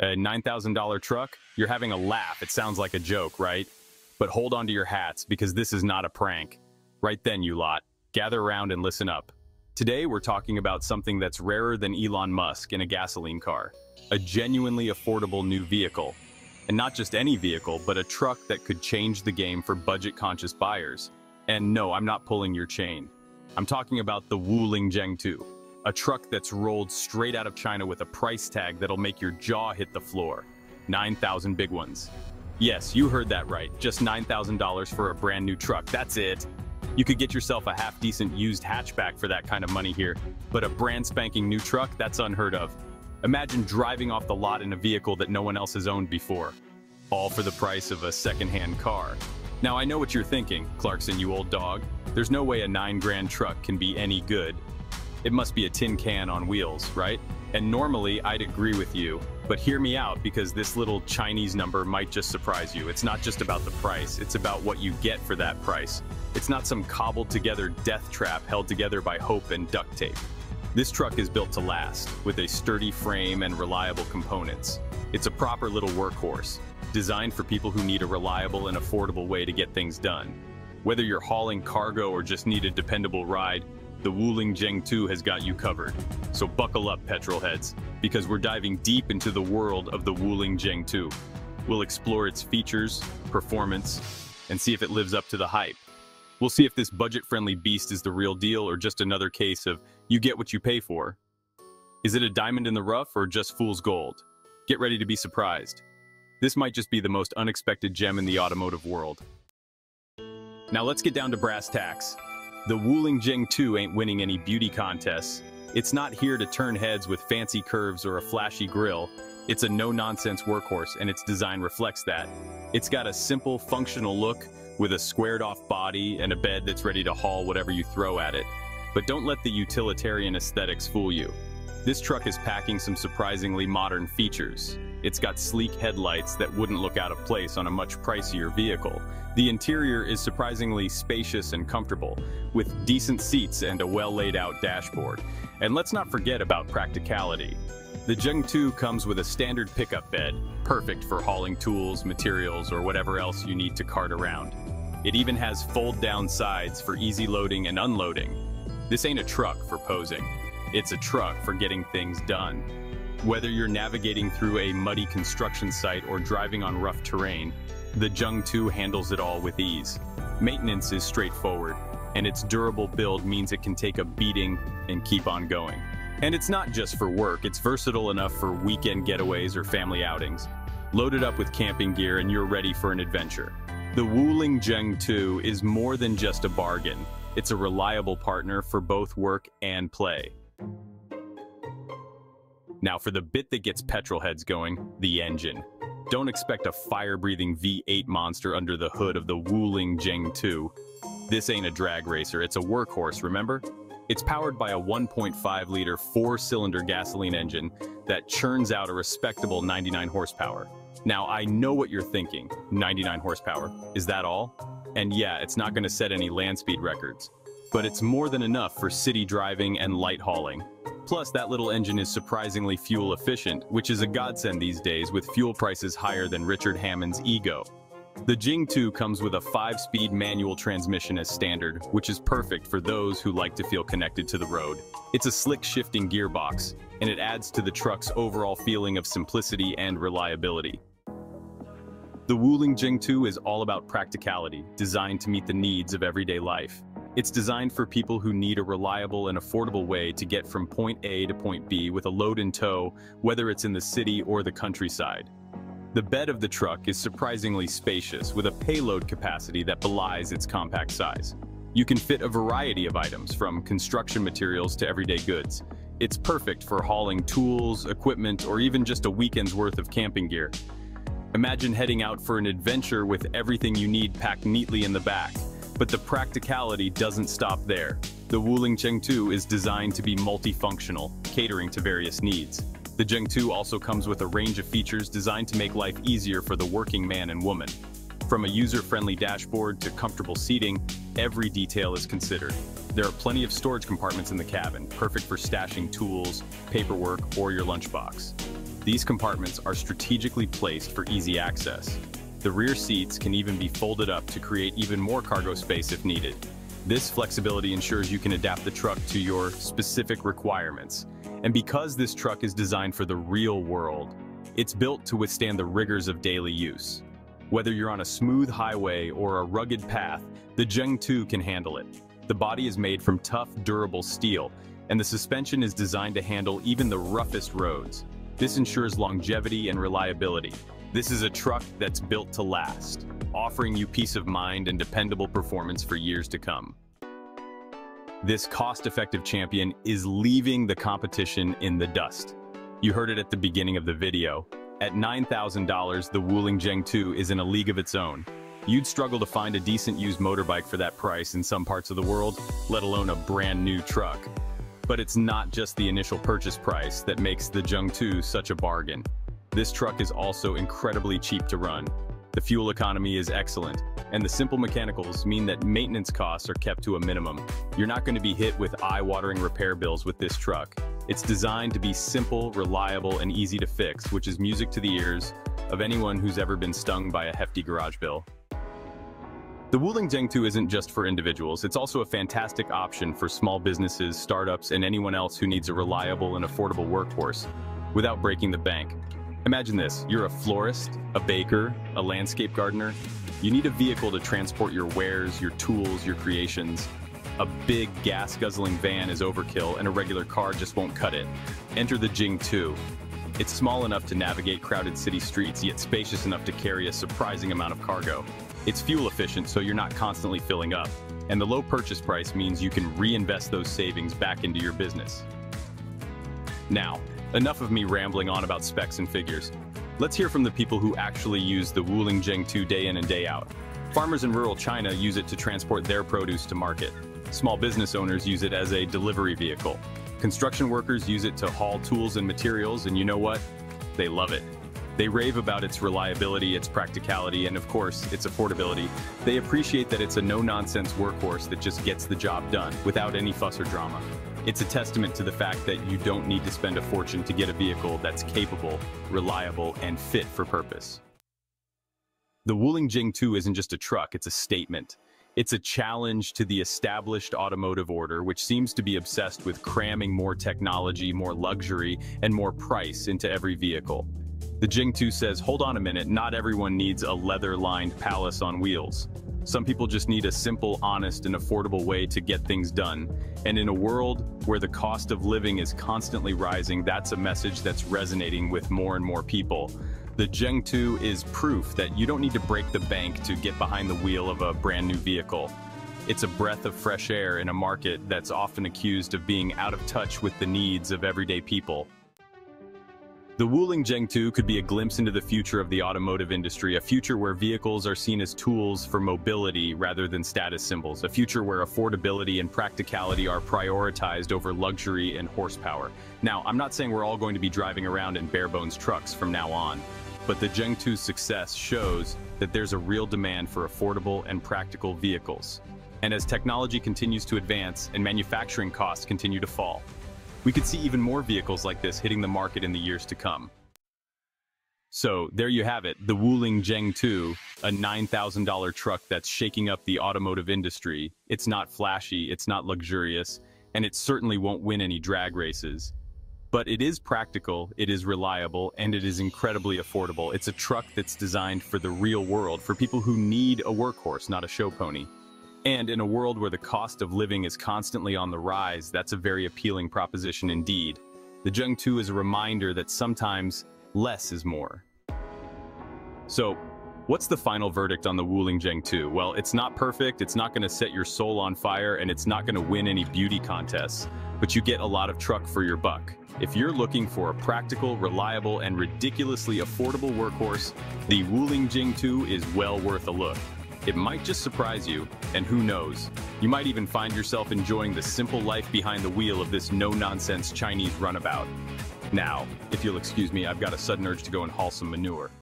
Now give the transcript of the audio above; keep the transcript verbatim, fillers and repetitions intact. a nine thousand dollar truck, you're having a laugh. It sounds like a joke, right? But hold on to your hats, because this is not a prank. Right then, you lot, gather around and listen up. Today, we're talking about something that's rarer than Elon Musk in a gasoline car, a genuinely affordable new vehicle. And not just any vehicle, but a truck that could change the game for budget-conscious buyers. And no, I'm not pulling your chain. I'm talking about the Wuling Zhengtu, a truck that's rolled straight out of China with a price tag that'll make your jaw hit the floor. nine thousand big ones. Yes, you heard that right. Just nine thousand dollars for a brand new truck. That's it. You could get yourself a half-decent used hatchback for that kind of money here, but a brand spanking new truck, that's unheard of. Imagine driving off the lot in a vehicle that no one else has owned before, all for the price of a second-hand car. Now, I know what you're thinking, Clarkson, you old dog. There's no way a nine grand truck can be any good. It must be a tin can on wheels, right? And normally, I'd agree with you, but hear me out, because this little Chinese number might just surprise you. It's not just about the price, it's about what you get for that price. It's not some cobbled-together death trap held together by hope and duct tape. This truck is built to last, with a sturdy frame and reliable components. It's a proper little workhorse, designed for people who need a reliable and affordable way to get things done. Whether you're hauling cargo or just need a dependable ride, the Wuling Zhengtu has got you covered. So buckle up, petrol heads, because we're diving deep into the world of the Wuling Zhengtu. We'll explore its features, performance, and see if it lives up to the hype. We'll see if this budget-friendly beast is the real deal or just another case of you get what you pay for. Is it a diamond in the rough or just fool's gold? Get ready to be surprised. This might just be the most unexpected gem in the automotive world. Now let's get down to brass tacks. The Wuling Zhengtu ain't winning any beauty contests. It's not here to turn heads with fancy curves or a flashy grille. It's a no-nonsense workhorse, and its design reflects that. It's got a simple, functional look with a squared-off body and a bed that's ready to haul whatever you throw at it. But don't let the utilitarian aesthetics fool you. This truck is packing some surprisingly modern features. It's got sleek headlights that wouldn't look out of place on a much pricier vehicle. The interior is surprisingly spacious and comfortable, with decent seats and a well-laid-out dashboard. And let's not forget about practicality. The Zhengtu comes with a standard pickup bed, perfect for hauling tools, materials, or whatever else you need to cart around. It even has fold-down sides for easy loading and unloading. This ain't a truck for posing. It's a truck for getting things done. Whether you're navigating through a muddy construction site or driving on rough terrain, the Zhengtu handles it all with ease. Maintenance is straightforward, and its durable build means it can take a beating and keep on going. And it's not just for work, it's versatile enough for weekend getaways or family outings. Load it up with camping gear and you're ready for an adventure. The Wuling Zhengtu is more than just a bargain. It's a reliable partner for both work and play. Now for the bit that gets petrol heads going, the engine. Don't expect a fire-breathing V eight monster under the hood of the Wuling Zhengtu. This ain't a drag racer, it's a workhorse, remember? It's powered by a one point five liter four-cylinder gasoline engine that churns out a respectable ninety-nine horsepower. Now I know what you're thinking, ninety-nine horsepower, is that all? And yeah, it's not gonna set any land speed records, but it's more than enough for city driving and light hauling. Plus, that little engine is surprisingly fuel efficient, which is a godsend these days with fuel prices higher than Richard Hammond's ego. The Zhengtu comes with a five-speed manual transmission as standard, which is perfect for those who like to feel connected to the road. It's a slick shifting gearbox, and it adds to the truck's overall feeling of simplicity and reliability. The Wuling Zhengtu is all about practicality, designed to meet the needs of everyday life. It's designed for people who need a reliable and affordable way to get from point A to point B with a load in tow, whether it's in the city or the countryside. The bed of the truck is surprisingly spacious, with a payload capacity that belies its compact size. You can fit a variety of items, from construction materials to everyday goods. It's perfect for hauling tools, equipment, or even just a weekend's worth of camping gear. Imagine heading out for an adventure with everything you need packed neatly in the back. But the practicality doesn't stop there. The Wuling Zhengtu is designed to be multifunctional, catering to various needs. The Zhengtu also comes with a range of features designed to make life easier for the working man and woman. From a user-friendly dashboard to comfortable seating, every detail is considered. There are plenty of storage compartments in the cabin, perfect for stashing tools, paperwork, or your lunchbox. These compartments are strategically placed for easy access. The rear seats can even be folded up to create even more cargo space if needed. This flexibility ensures you can adapt the truck to your specific requirements. And because this truck is designed for the real world, it's built to withstand the rigors of daily use. Whether you're on a smooth highway or a rugged path, the Zhengtu can handle it. The body is made from tough, durable steel, and the suspension is designed to handle even the roughest roads. This ensures longevity and reliability. This is a truck that's built to last, offering you peace of mind and dependable performance for years to come. This cost-effective champion is leaving the competition in the dust. You heard it at the beginning of the video. At nine thousand dollars, the Wuling Zhengtu is in a league of its own. You'd struggle to find a decent used motorbike for that price in some parts of the world, let alone a brand new truck. But it's not just the initial purchase price that makes the Zhengtu such a bargain. This truck is also incredibly cheap to run. The fuel economy is excellent, and the simple mechanicals mean that maintenance costs are kept to a minimum. You're not going to be hit with eye-watering repair bills with this truck. It's designed to be simple, reliable, and easy to fix, which is music to the ears of anyone who's ever been stung by a hefty garage bill. The Wuling Zhengtu isn't just for individuals, it's also a fantastic option for small businesses, startups, and anyone else who needs a reliable and affordable workhorse without breaking the bank. Imagine this, you're a florist, a baker, a landscape gardener. You need a vehicle to transport your wares, your tools, your creations. A big gas-guzzling van is overkill and a regular car just won't cut it. Enter the Zhengtu. It's small enough to navigate crowded city streets, yet spacious enough to carry a surprising amount of cargo. It's fuel efficient, so you're not constantly filling up, and the low purchase price means you can reinvest those savings back into your business. Now, enough of me rambling on about specs and figures. Let's hear from the people who actually use the Wuling Zhengtu day in and day out. Farmers in rural China use it to transport their produce to market. Small business owners use it as a delivery vehicle. Construction workers use it to haul tools and materials, and you know what? They love it. They rave about its reliability, its practicality, and of course, its affordability. They appreciate that it's a no-nonsense workhorse that just gets the job done without any fuss or drama. It's a testament to the fact that you don't need to spend a fortune to get a vehicle that's capable, reliable, and fit for purpose. The Wuling Zhengtu isn't just a truck, it's a statement. It's a challenge to the established automotive order, which seems to be obsessed with cramming more technology, more luxury, and more price into every vehicle. The Zhengtu says, hold on a minute, not everyone needs a leather-lined palace on wheels. Some people just need a simple, honest, and affordable way to get things done. And in a world where the cost of living is constantly rising, that's a message that's resonating with more and more people. The Zhengtu is proof that you don't need to break the bank to get behind the wheel of a brand new vehicle. It's a breath of fresh air in a market that's often accused of being out of touch with the needs of everyday people. The Wuling Zhengtu could be a glimpse into the future of the automotive industry, a future where vehicles are seen as tools for mobility rather than status symbols, a future where affordability and practicality are prioritized over luxury and horsepower. Now, I'm not saying we're all going to be driving around in bare-bones trucks from now on, but the Zhengtu's success shows that there's a real demand for affordable and practical vehicles. And as technology continues to advance and manufacturing costs continue to fall, we could see even more vehicles like this hitting the market in the years to come. So, there you have it, the Wuling Zhengtu, a nine thousand dollar truck that's shaking up the automotive industry. It's not flashy, it's not luxurious, and it certainly won't win any drag races. But it is practical, it is reliable, and it is incredibly affordable. It's a truck that's designed for the real world, for people who need a workhorse, not a show pony. And in a world where the cost of living is constantly on the rise, that's a very appealing proposition indeed. The Zhengtu is a reminder that sometimes less is more. So, what's the final verdict on the Wuling Zhengtu? Well, it's not perfect, it's not going to set your soul on fire, and it's not going to win any beauty contests, but you get a lot of truck for your buck. If you're looking for a practical, reliable, and ridiculously affordable workhorse, the Wuling Zhengtu is well worth a look. It might just surprise you, and who knows, you might even find yourself enjoying the simple life behind the wheel of this no-nonsense Chinese runabout. Now, if you'll excuse me, I've got a sudden urge to go and haul some manure.